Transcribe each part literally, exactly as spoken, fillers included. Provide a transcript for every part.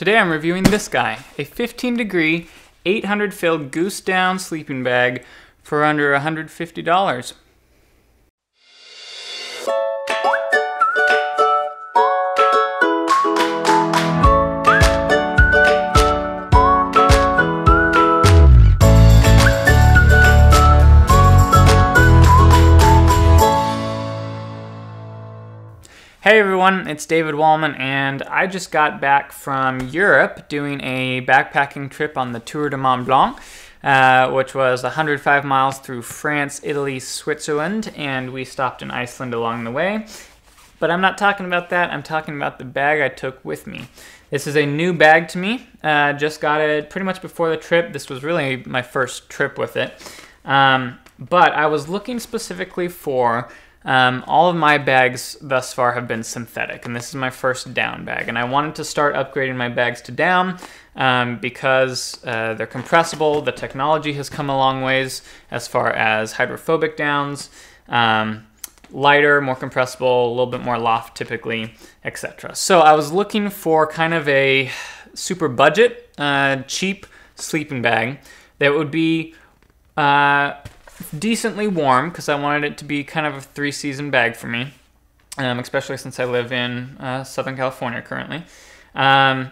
Today I'm reviewing this guy, a fifteen degree eight hundred filled goose down sleeping bag for under one hundred fifty dollars. Hey everyone, it's David Wahlman, and I just got back from Europe doing a backpacking trip on the Tour de Mont Blanc, uh, which was one hundred five miles through France, Italy, Switzerland, and we stopped in Iceland along the way. But I'm not talking about that, I'm talking about the bag I took with me. This is a new bag to me, uh, just got it pretty much before the trip. This was really my first trip with it, um, but I was looking specifically for Um, all of my bags thus far have been synthetic, and this is my first down bag, and I wanted to start upgrading my bags to down um, because uh, they're compressible. The technology has come a long ways as far as hydrophobic downs, um, lighter, more compressible, a little bit more loft typically, et cetera. So I was looking for kind of a super budget, uh, cheap sleeping bag that would be uh, decently warm, because I wanted it to be kind of a three-season bag for me, um, especially since I live in uh, Southern California currently. Um,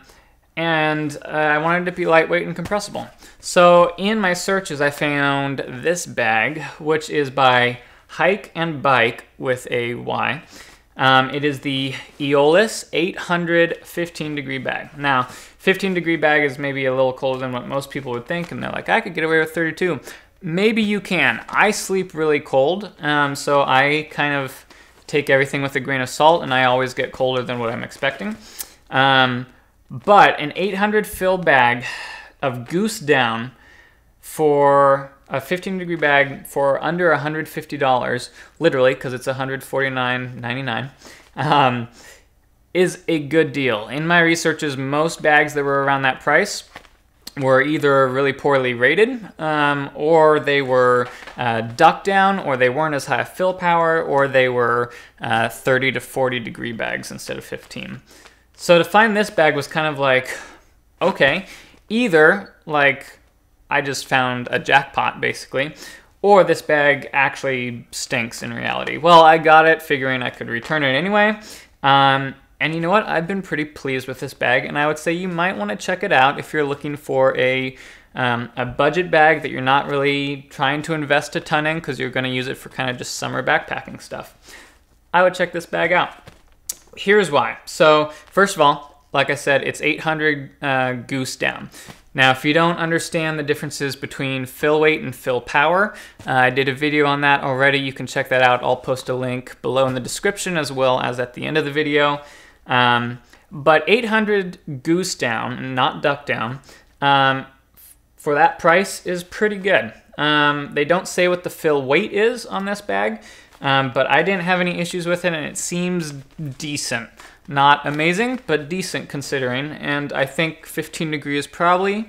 and uh, I wanted it to be lightweight and compressible. So in my searches, I found this bag, which is by Hike and Bike with a Y. Um, it is the Eolus eight hundred fifteen degree bag. Now, fifteen degree bag is maybe a little colder than what most people would think, and they're like, I could get away with thirty-two. Maybe you can. I sleep really cold, um, so I kind of take everything with a grain of salt, and I always get colder than what I'm expecting. Um, but an eight hundred fill bag of goose down for a fifteen degree bag for under one hundred fifty dollars, literally, because it's one hundred forty-nine ninety-nine, um, is a good deal. In my researches, most bags that were around that price were either really poorly rated, um, or they were uh, ducked down, or they weren't as high fill power, or they were uh, thirty to forty degree bags instead of fifteen. So to find this bag was kind of like, okay, either like I just found a jackpot basically, or this bag actually stinks in reality. Well, I got it figuring I could return it anyway. Um, And you know what? I've been pretty pleased with this bag, and I would say you might want to check it out if you're looking for a um, a budget bag that you're not really trying to invest a ton in because you're going to use it for kind of just summer backpacking stuff. I would check this bag out. Here's why. So first of all, like I said, it's eight hundred uh, goose down. Now, if you don't understand the differences between fill weight and fill power, uh, I did a video on that already. You can check that out. I'll post a link below in the description as well as at the end of the video. Um, but eight hundred goose down, not duck down, um, for that price is pretty good. Um, they don't say what the fill weight is on this bag, um, but I didn't have any issues with it, and it seems decent. Not amazing, but decent considering, and I think fifteen degree is probably,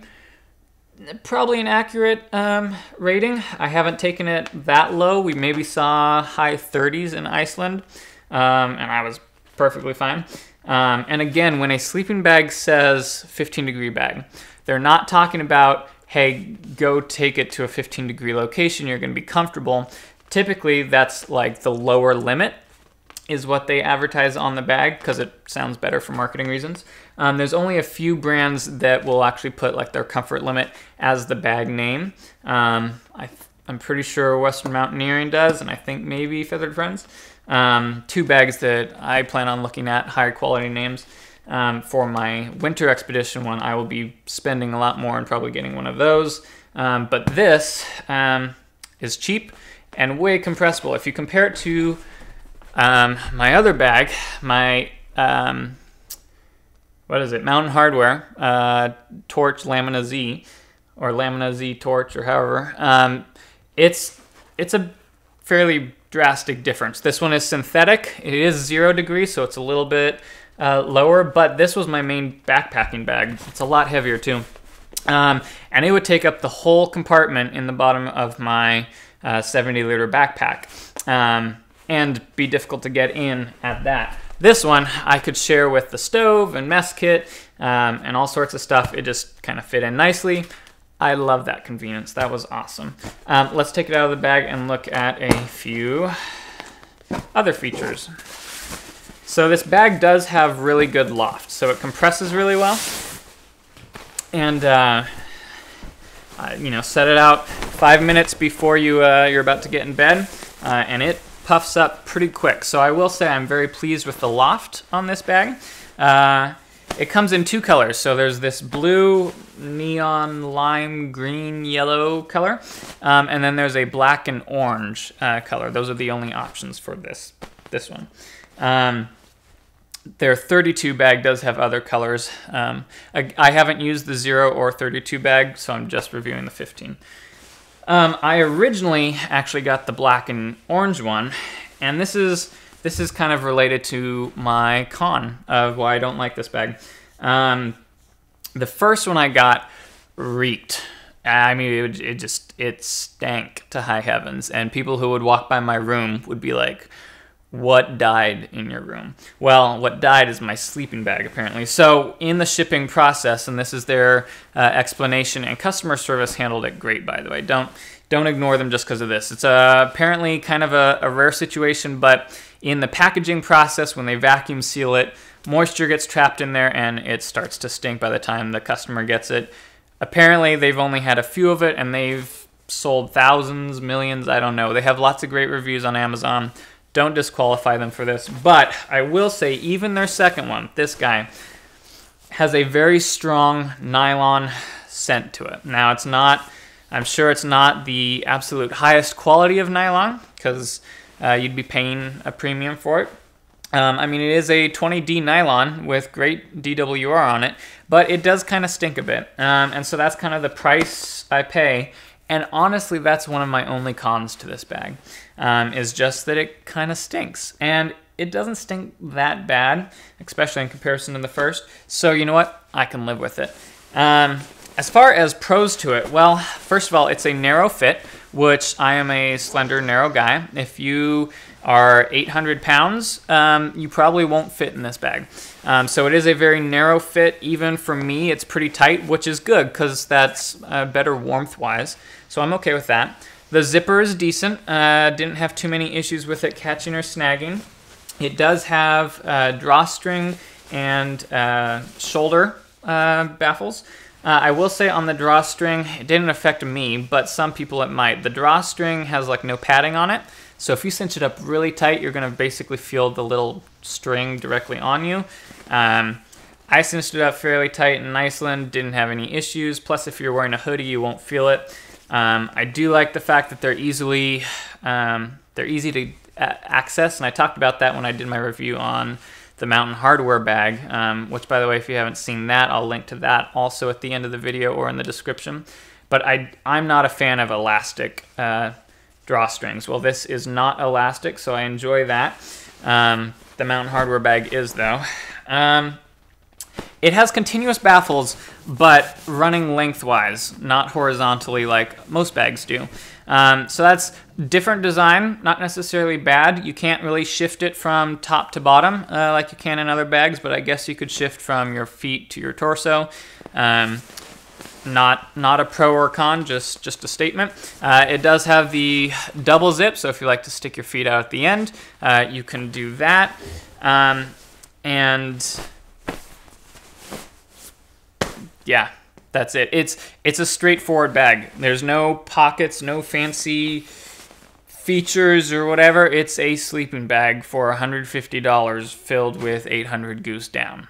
probably an accurate um, rating. I haven't taken it that low. We maybe saw high thirties in Iceland, um, and I was perfectly fine. Um, and again, when a sleeping bag says fifteen degree bag, they're not talking about, hey, go take it to a fifteen degree location, you're gonna be comfortable. Typically, that's like the lower limit is what they advertise on the bag because it sounds better for marketing reasons. Um, there's only a few brands that will actually put like their comfort limit as the bag name. Um, I, I'm pretty sure Western Mountaineering does, and I think maybe Feathered Friends. Um, two bags that I plan on looking at, higher quality names. Um, for my winter expedition one, I will be spending a lot more and probably getting one of those. Um, but this um, is cheap and way compressible. If you compare it to um, my other bag, my, um, what is it, Mountain Hardwear, uh, Torch Lamina Z, or Lamina Z Torch, or however, um, it's, it's a fairly drastic difference. This one is synthetic. It is zero degrees, so it's a little bit uh, lower, but this was my main backpacking bag. It's a lot heavier too. Um, and it would take up the whole compartment in the bottom of my uh, seventy liter backpack um, and be difficult to get in at that. This one I could share with the stove and mess kit um, and all sorts of stuff. It just kind of fit in nicely. I love that convenience. That was awesome. Um, let's take it out of the bag and look at a few other features. So this bag does have really good loft. So it compresses really well. And uh, uh, you know, set it out five minutes before you, uh, you're about to get in bed, uh, and it puffs up pretty quick. So I will say I'm very pleased with the loft on this bag. Uh, it comes in two colors. So there's this blue, neon, lime, green, yellow color, um, and then there's a black and orange uh, color. Those are the only options for this, this one. Um, Their thirty-two bag does have other colors. Um, I, I haven't used the zero or thirty-two bag, so I'm just reviewing the fifteen. Um, I originally actually got the black and orange one, and this is this is kind of related to my con of why I don't like this bag. Um, the first one I got reeked. I mean, it, it just it stank to high heavens, and people who would walk by my room would be like, "What died in your room?" Well, what died is my sleeping bag, apparently. So in the shipping process, and this is their uh, explanation, and customer service handled it great, by the way. Don't don't ignore them just because of this. It's uh, apparently kind of a, a rare situation, but in the packaging process, when they vacuum seal it, moisture gets trapped in there, and it starts to stink by the time the customer gets it. Apparently, they've only had a few of it, and they've sold thousands, millions, I don't know. They have lots of great reviews on Amazon. Don't disqualify them for this, but I will say even their second one, this guy, has a very strong nylon scent to it. Now it's not, I'm sure it's not the absolute highest quality of nylon because uh, you'd be paying a premium for it. Um, I mean, it is a twenty D nylon with great D W R on it, but it does kind of stink a bit. Um, and so that's kind of the price I pay. And honestly, that's one of my only cons to this bag, um, is just that it kind of stinks. And it doesn't stink that bad, especially in comparison to the first. So you know what? I can live with it. Um, as far as pros to it, well, first of all, it's a narrow fit, which I am a slender, narrow guy. If you are eight hundred pounds, um, you probably won't fit in this bag. Um, so it is a very narrow fit. Even for me, it's pretty tight, which is good because that's uh, better warmth-wise. So I'm okay with that. The zipper is decent. Uh, didn't have too many issues with it catching or snagging. It does have uh, drawstring and uh, shoulder uh, baffles. Uh, I will say on the drawstring, it didn't affect me, but some people it might. The drawstring has like no padding on it, so if you cinch it up really tight, you're gonna basically feel the little string directly on you. Um, I cinched it up fairly tight in Iceland, didn't have any issues. Plus, if you're wearing a hoodie, you won't feel it. Um, I do like the fact that they're easily, um, they're easy to access, and I talked about that when I did my review on the Mountain Hardwear bag, um, which, by the way, if you haven't seen that, I'll link to that also at the end of the video or in the description. But I, I'm not a fan of elastic uh, drawstrings. Well, this is not elastic, so I enjoy that. Um, the Mountain Hardwear bag is, though. Um, it has continuous baffles, but running lengthwise, not horizontally like most bags do. Um, so that's different design, not necessarily bad. You can't really shift it from top to bottom uh, like you can in other bags, but I guess you could shift from your feet to your torso. Um, not not a pro or con, just, just a statement. Uh, it does have the double zip, so if you like to stick your feet out at the end, uh, you can do that. Um, and yeah. That's it. It's it's a straightforward bag. There's no pockets, no fancy features or whatever. It's a sleeping bag for one hundred fifty dollars filled with eight hundred goose down.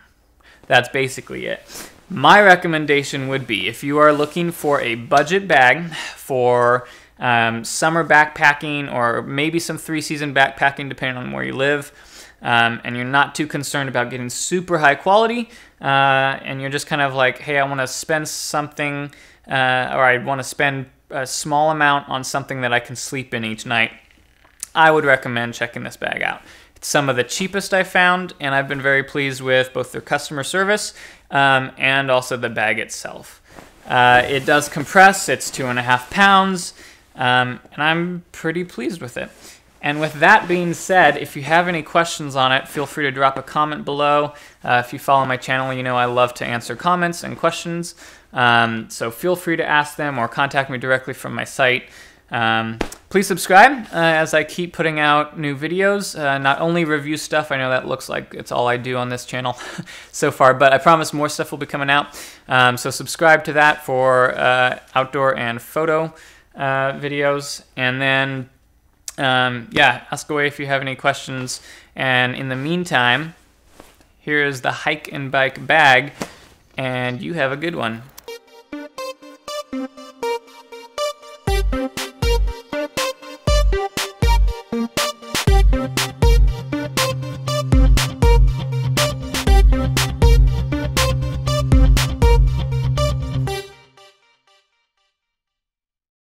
That's basically it. My recommendation would be if you are looking for a budget bag for um, summer backpacking or maybe some three-season backpacking depending on where you live, Um, and you're not too concerned about getting super high quality, uh, and you're just kind of like, hey, I want to spend something, uh, or I want to spend a small amount on something that I can sleep in each night, I would recommend checking this bag out. It's some of the cheapest I found, and I've been very pleased with both their customer service um, and also the bag itself. Uh, it does compress. It's two and a half pounds, um, and I'm pretty pleased with it. And with that being said, if you have any questions on it, feel free to drop a comment below. Uh, if you follow my channel, you know I love to answer comments and questions. Um, so feel free to ask them or contact me directly from my site. Um, please subscribe uh, as I keep putting out new videos, uh, not only review stuff. I know that looks like it's all I do on this channel so far, but I promise more stuff will be coming out. Um, so subscribe to that for uh, outdoor and photo uh, videos. And then... Um, yeah, ask away if you have any questions. And in the meantime, here is the hike and bike bag, and you have a good one.